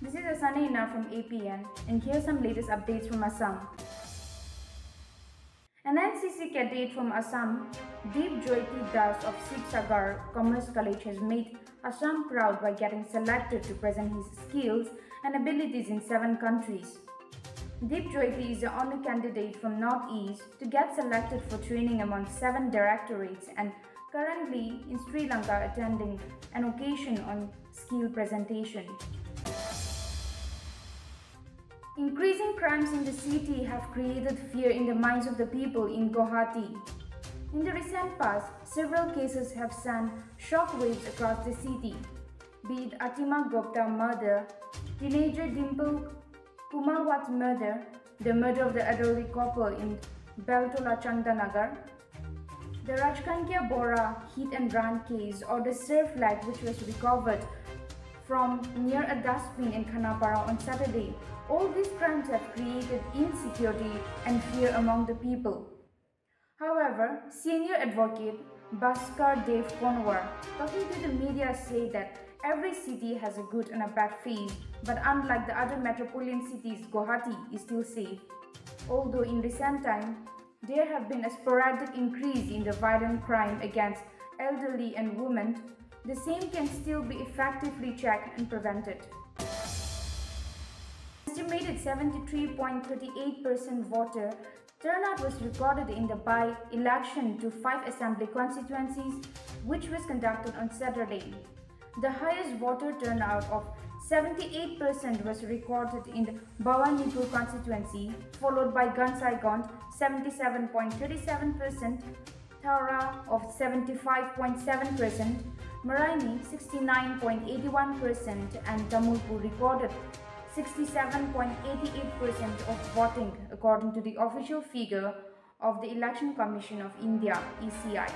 This is Asaneena from APN, and here are some latest updates from Assam. An NCC cadet from Assam, Dipjyoti Das of Sibsagar Commerce College, has made Assam proud by getting selected to present his skills and abilities in 7 countries. Dipjyoti is the only candidate from Northeast to get selected for training among 7 directorates and currently in Sri Lanka attending an occasion on skill presentation. Increasing crimes in the city have created fear in the minds of the people in Guwahati. In the recent past, several cases have sent shockwaves across the city, be it Antima Gupta murder, teenager Dimple Kumawat murder, the murder of the elderly couple in Beltola Chandanagar, the Rajkanya Baruah hit and run case, or the surf light which was recovered from near a dustbin in Kanapara on Saturday. All these crimes have created insecurity and fear among the people. However, senior advocate Bhaskar Dev Konwar, talking to the media, said that every city has a good and a bad phase, but unlike the other metropolitan cities, Guwahati is still safe. Although in recent time, there have been a sporadic increase in the violent crime against elderly and women, the same can still be effectively checked and prevented. Estimated 73.38% voter turnout was recorded in the by-election to 5 assembly constituencies, which was conducted on Saturday. The highest voter turnout of 78% was recorded in the Bhawanipur constituency, followed by Gansaigaon 77.37%, Thowra of 75.7%, Mariani 69.81%, and Tamulpur recorded 67.88% of voting, according to the official figure of the Election Commission of India (ECI).